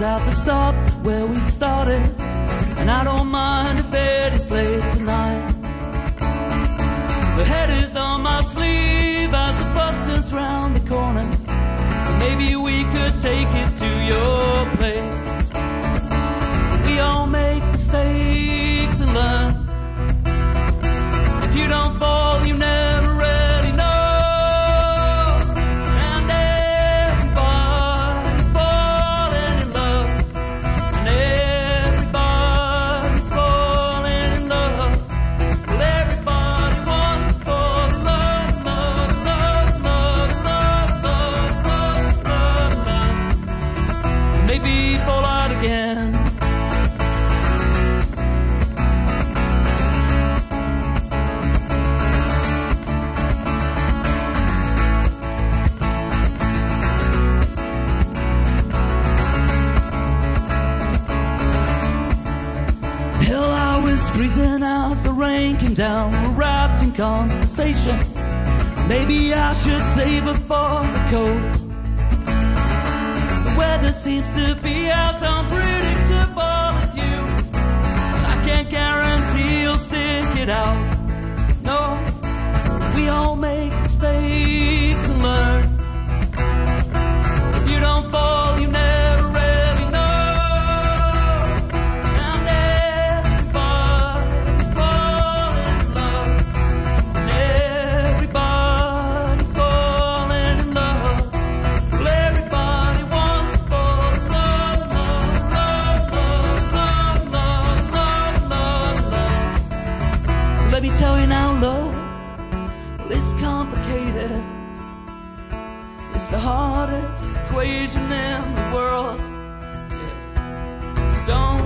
just at the stop where we started, and I don't mind if it is late tonight. The head is on my sleeve as the bus turns round the corner. Maybe we could take it to your place. We all make mistakes and learn. If you don't fall, you never really know. And everybody's falling in love. And everybody's falling in love. Well, everybody wants to fall in love, love, love, love, love, love, love, love, love. Maybe fall out again. Freezing as the rain came down, we're wrapped in conversation. Maybe I should save it for the cold. The weather seems to be as unpredictable as you. I can't guarantee you'll stick it out. No, we all make mistakes and learn. If you don't fall, you never. Let me tell you now, love, it's complicated. It's the hardest equation in the world. So don't